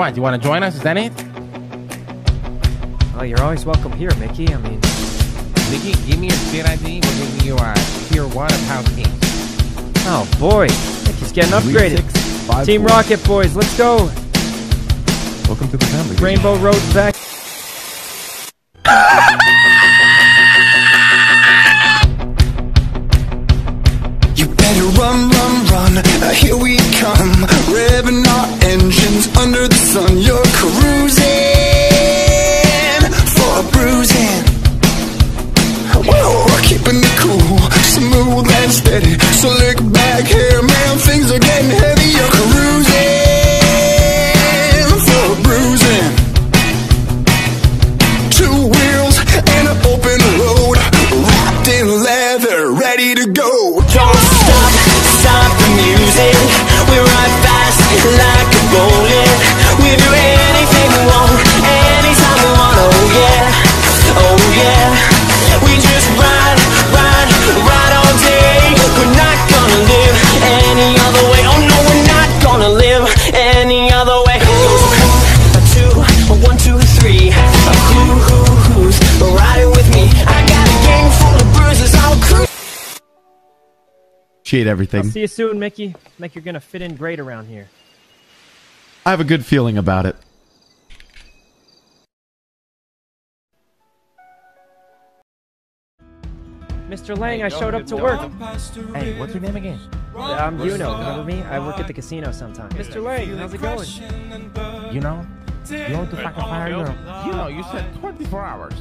What, you want to join us? Is that it? Oh, you're always welcome here, Mickey. I mean... Mickey, give me your shit ID. We'll give you tier 1 of house 8. Oh, boy. Mickey's getting upgraded. 6, 5, Team 4. Rocket, boys. Let's go. Welcome to the family. Rainbow Road back. You better run, run, run. Here we come. Revving our engines under the sun. You're cruising for a bruising. Whoa, keeping it cool, smooth and steady. So look back here, man, things are getting heavy. You're cruising for a bruising. 2 wheels and an open road, wrapped in leather, ready to go. Don't stop, stop the music. We ride fast like a bullet. We do anything we want, anytime we want. Oh yeah, oh yeah. We just ride, ride, ride all day. We're not gonna live any other way. Oh no, we're not gonna live any other way. A 2, a 1, 2, a 3. Who's riding with me? I got a gang full of bruises. I'll cruise. Cheat everything. I'll see you soon, Mickey. Like you're gonna fit in great around here. I have a good feeling about it. Mr. Lang, I showed up to work. Hey, what's your name again? I'm Yuno. Remember me? I work at the casino sometimes. Mr. Lang, how's it going? Yuno? You want to fucking fire Yuno? Yuno, you said 24 hours.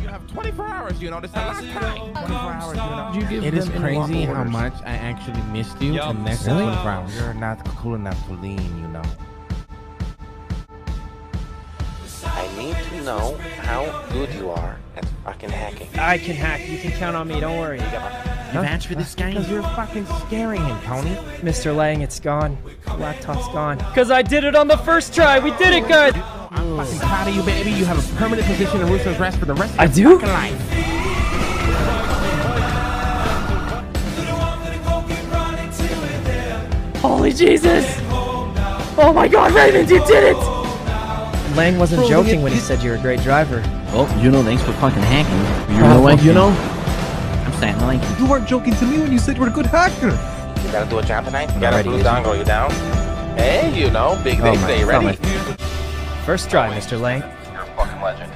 You have 24 hours, Yuno. That's a long time. 24 hours, Yuno. It is crazy how much I actually missed you in the next 24 hours. You're not cool enough to lean, Yuno. I need to know how good you are at fucking hacking. I can hack. You can count on me. Don't worry. You match for this guy? Because you're fucking scaring him, Tony. Mr. Lang, it's gone. Laptop's gone. Because I did it on the first try. We did it, guys. I'm fucking proud of you, baby. You have a permanent position in Rooster's Rest for the rest of your fucking life. Holy Jesus. Oh, my God, Raymond, you did it. Lang wasn't joking when he said you're a great driver. Well, Yuno, thanks for fucking hacking. You know what, Yuno? I'm saying, like, you weren't joking to me when you said you were a good hacker. You gotta do a job tonight? You got a blue dongle, you down? Hey, Yuno, big day today, ready? First try, Mr. Lang. You're a fucking legend.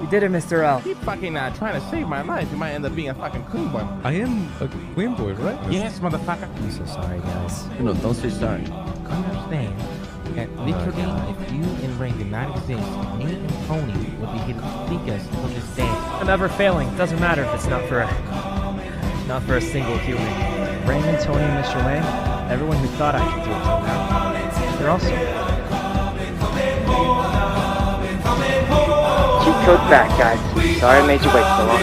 You did it, Mr. L. Keep fucking trying to save my life. You might end up being a fucking CLEANBOI. I am a CLEANBOI, right? Yes, motherfucker. I'm so sorry, guys. Yuno, don't say sorry. I understand. And literally, if you and Ray did not exist, me and Tony would be here to seek us till this day. I'm ever failing. Doesn't matter if it's not for a single human. Raymond, Tony, and Mr. Lang, everyone who thought I could do it till now, they're awesome. Keep code back, guys. Sorry I made you wait so long.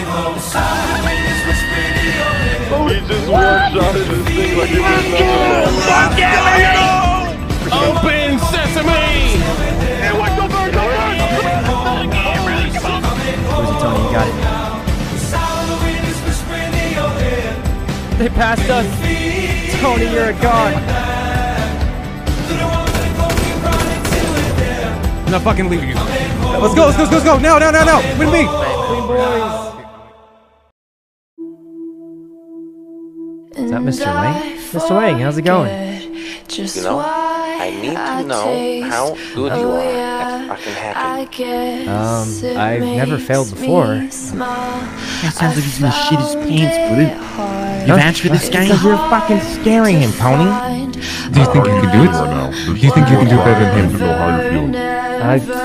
He just worked out of this thing like it was nothing. Open sesame! Hey, what the fuck? You got it. They passed us. Tony, you're a god. I'm not fucking leaving you. Let's go, let's go, let's go, let's go. No, no, no, no. Win me. CLEANBOIS. Is that Mr. Lang? Mr. Lang, how's it going? Just I need to know how good you are at fucking hacking. I've never failed before. That sounds like he's gonna shit his pants, buddy. You match for this guy? You're fucking scaring him, Tony. Do you think you can do it? No. Do you think you can do better than him to go harder for you? I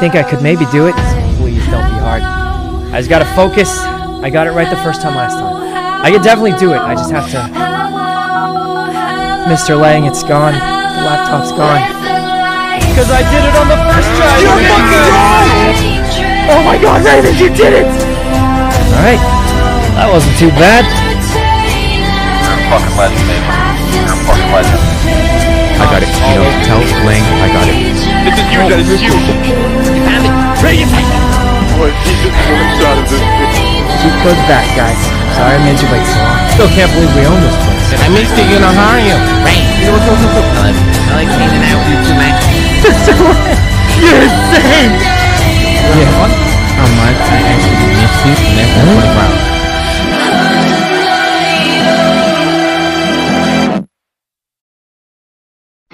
think I could maybe do it. Please don't be hard. I just gotta focus. I got it right the first time last time. I could definitely do it. I just have to... Mr. Lang, it's gone. The laptop's gone. Because I did it on the first try. You're fucking gone! Oh my God, Raymond, you did it! Alright. That wasn't too bad. You're a fucking legend, baby. You're a fucking legend. I got it. You know, tell Lang I got it. This is you, that is you. You have it. Ray, you take it. Boy, he just took a shot of this bitch. Keep close back, guys. Sorry I made you wait so long. Still can't believe we own this place. If I missed it, Yuno, how are you? Right. I like hanging out with you tonight. Mr. Lang! You're insane! Yeah, what? How much I actually missed it left for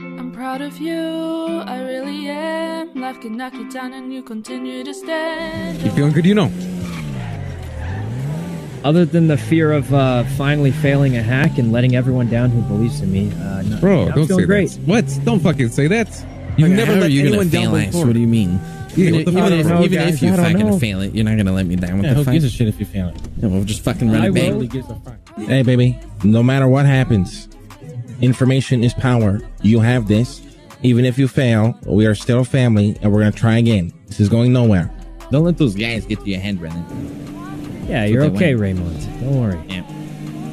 the round. I'm proud of you, I really am. Life can knock you down and you continue to stand. Keep feeling good, you know. Other than the fear of finally failing a hack and letting everyone down who believes in me, no, bro, don't say great. That. What? Don't fucking say that. You never let anyone down before. What do you mean? Yeah, even if you fucking fail it, you're not gonna let me down. What the fuck? Who gives a shit if you fail it? Yeah, we'll just fucking run it back. Hey, baby. No matter what happens, information is power. You have this. Even if you fail, we are still family, and we're gonna try again. This is going nowhere. Don't let those guys get to your head, Brennan. Yeah, you're okay, Raymond. Don't worry. Yeah.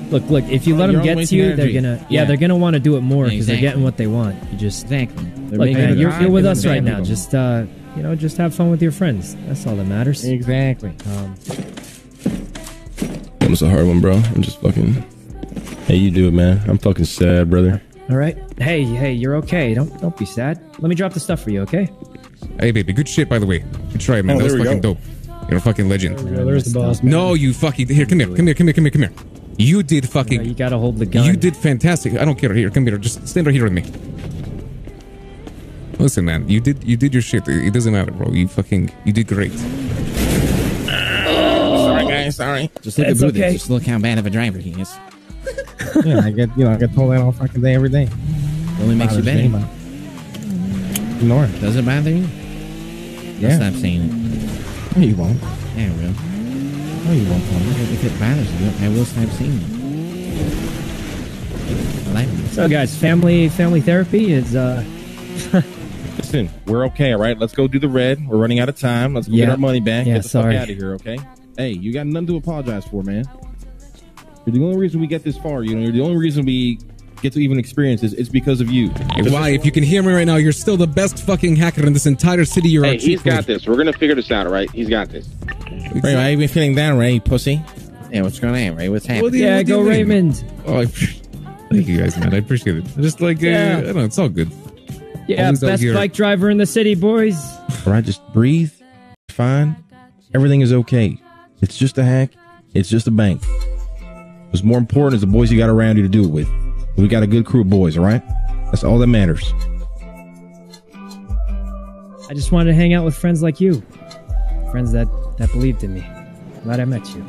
Look, look. If you let them get to you, they're gonna, they're gonna want to do it more because they're getting what they want. You just, look, man, you're with us right now. Just, you know, just have fun with your friends. That's all that matters. Exactly. That was a hard one, bro. I'm just fucking. Hey, you do it, man. I'm fucking sad, brother. All right. Hey, hey, you're okay. Don't be sad. Let me drop the stuff for you, okay? Hey, baby. Good shit, by the way. Good try, man. That was fucking dope. You're a fucking legend. There's the boss, man. No, you fucking... Here, come here. You did fucking... No, you gotta hold the gun. You did fantastic. I don't care. Here, come here. Just stand right here with me. Listen, man. You did your shit. It doesn't matter, bro. You fucking... You did great. Oh, sorry, guys. Sorry. Just look at Buddha. Just look how bad of a driver he is. Yeah, I get told that all fucking day, every day. It only makes you better. Ignore it. Does it bother you? Yeah. Stop saying it. No, you won't. Yeah, I will. No, you won't, Paul. If it matters to you, I will stop seeing you. I like you. So, guys, family therapy is, Listen, we're okay, all right? Let's go do the red. We're running out of time. Let's go get our money back. Yeah, get the fuck out of here, okay? Hey, you got nothing to apologize for, man. You're the only reason we get this far, you know? You're the only reason we get to even experience this. It's because of you. Why? If you can hear me right now, you're still the best fucking hacker in this entire city. You're hey, he's got this. We're gonna figure this out, right? He's got this. Ray, why are you feeling down, Ray? You pussy. Yeah, what's going on, Ray? What's happening? Well, yeah, go Raymond. Oh, thank you guys, man. I appreciate it. Just like, I don't know, it's all good. Yeah, best bike driver in the city, boys. All right, just breathe. Fine. Everything is okay. It's just a hack. It's just a bank. What's more important is the boys you got around you to do it with. We got a good crew of boys, all right? That's all that matters. I just wanted to hang out with friends like you. Friends that believed in me. Glad I met you.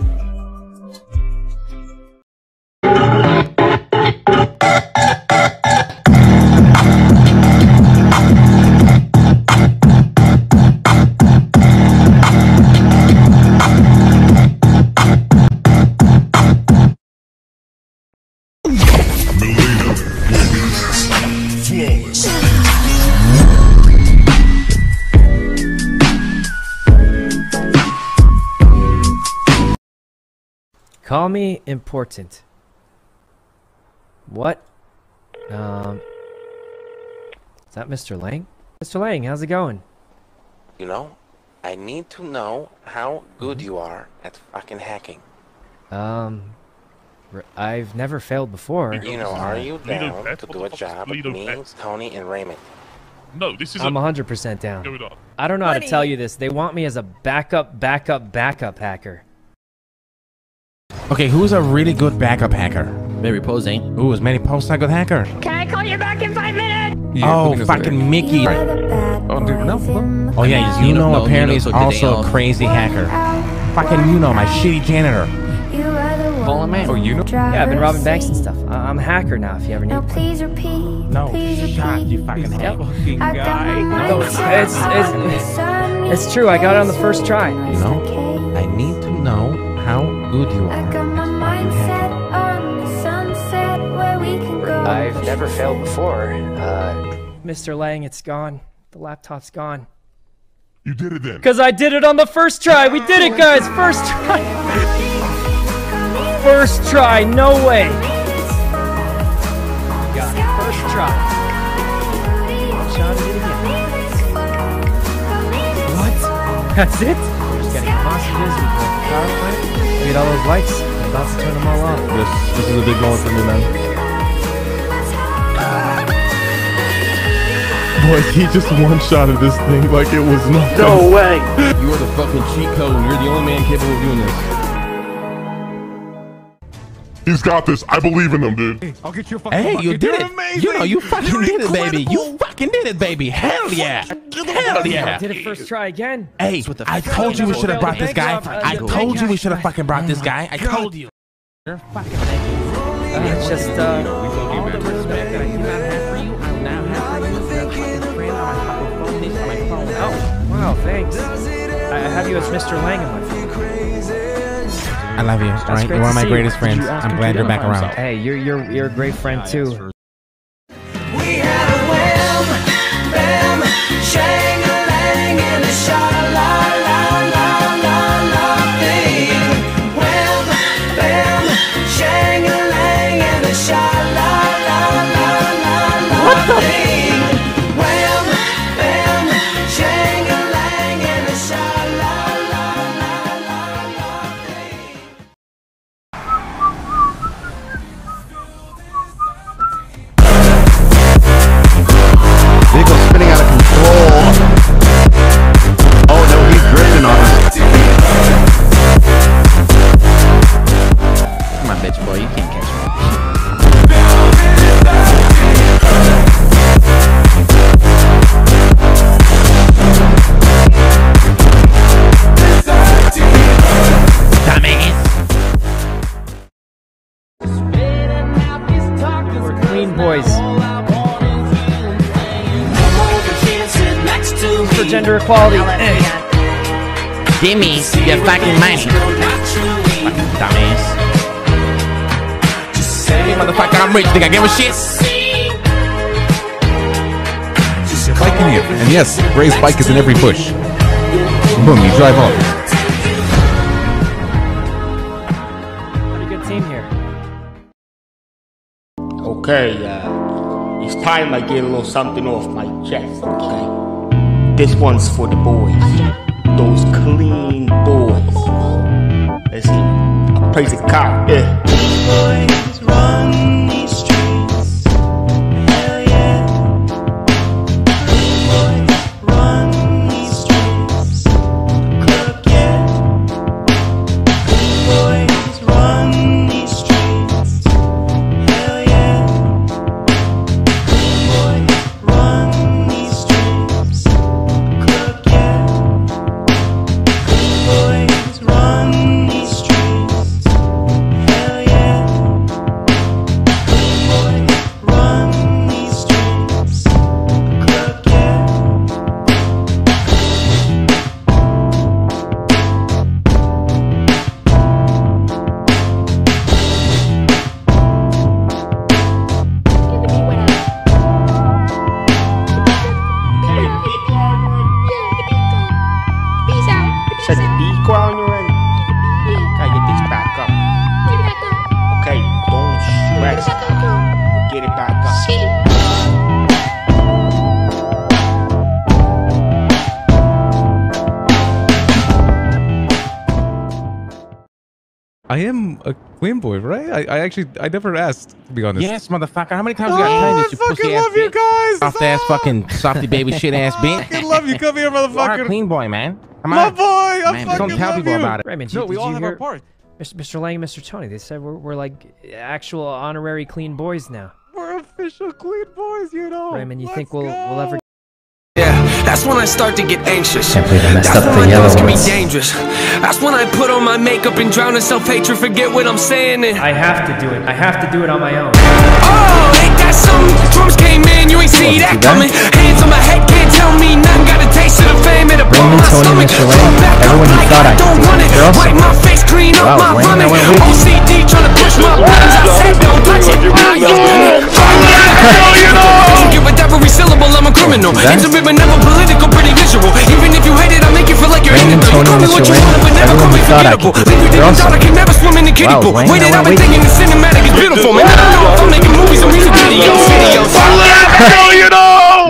Call me important. What? Is that Mr. Lang? Mr. Lang, how's it going? You know, I need to know how good you are at fucking hacking. I've never failed before. You know, are you down to do a job with me, Tony, and Raymond? No, this is. I'm 100% down. I don't know how to tell you this. They want me as a backup hacker. Okay, who's a really good backup hacker? Mary Pose ain't. Ooh, is Mary Pose a good hacker? Can I call you back in 5 minutes? Yeah, oh, fucking Mickey. You know oh, dude, no. Oh, yeah, Yuno apparently is also a crazy hacker. Fucking Yuno, my shitty janitor. Follow me. Oh, Yuno? Yeah, I've been robbing banks and stuff. I'm a hacker now if you ever need me. No, please repeat. No, shot, you fucking guy. No, it's true. I got it on the first try. You know, I need to know how good you are. I got my mind set on the sunset where we can go. I've never failed before. Mr. Lang, it's gone. The laptop's gone. You did it then. Because I did it on the first try. We did it, guys. First try. First try. No way. Got it. First try. John did it again. What? That's it? We get all those lights. I'm about to turn them all off. This is a big moment for me, man. Like, he just one-shotted this thing like it was nothing. No way! You are the fucking cheat code, and you're the only man capable of doing this. He's got this. I believe in him, dude. Hey, I'll get your fucking you did it. Amazing. You know, you fucking did it, baby. You fucking did it, baby. Hell yeah. Hell yeah. I did it first try again. Hey, I told you we should have brought this guy. I told you we should have fucking brought this guy. I told you. You're fucking it's just, all the respect that I do not have for you, I now have for you as a fucking friend on my phone, these on my phone. Oh, wow, thanks. I have you as Mr. Lang on my phone. I love you, alright? You're one of my greatest friends. I'm glad you're back around. Hey, you're a great friend, too. We had a wham, bam, shang-a-lang, and a sha-la-la-la-la-la thing. Wham, bam, shang-a-lang, and a sha-la-la-la-la-la thing. CLEANBOIS. For gender equality. Give me your fucking money. Fucking dumbass. Hey, motherfucker, I'm rich. Think I give a shit? You're biking here. And yes, Ray's bike is in every bush. Boom, you drive off. Okay, it's time I get a little something off my chest, okay? This one's for the boys. Those clean boys. Let's see. I praise the cop, yeah. Boys run these streets. Hell yeah. Boys run these streets. Club, yeah. Boys run these streets. I am a CLEANBOI, right? I actually, I never asked, to be honest. Yes, motherfucker. How many times you got to this? I fucking love you guys. Soft ass fucking softy baby shit ass bitch. I fucking love you. Come here, motherfucker. You are a CLEANBOI, man. Come on. My boy. I man, fucking don't tell love people you. About it. Raymond, no, we all have our part. Mr. Lang and Mr. Tony, they said we're like actual honorary CLEANBOIs now. We're official CLEANBOIs, you know. Raymond, you think we'll ever... That's when I start to get anxious. That's when my thoughts can be dangerous. That's when I put on my makeup and drown in self-hatred. Forget what I'm saying. And I have to do it. I have to do it on my own. Oh, ain't that something? Drums came in, you ain't see that coming. Hands on my head, can't tell me nothing. Got a taste of the fame and a bone in my stomach. Everyone you thought I don't want it. Wipe my face clean up my vomit. OCD trying to push my buttons. I said don't touch it. Every syllable, I'm a criminal. Intimate but never political, pretty visual. Even if you hate it, I make you feel like you're in it. Call me what you want, but never call me forgettable. Then you didn't thought I could never swim in the kiddie pool. Waited, I've been thinking the cinematic is beautiful. Man, I don't know if I'm making movies or music videos. I know, you know.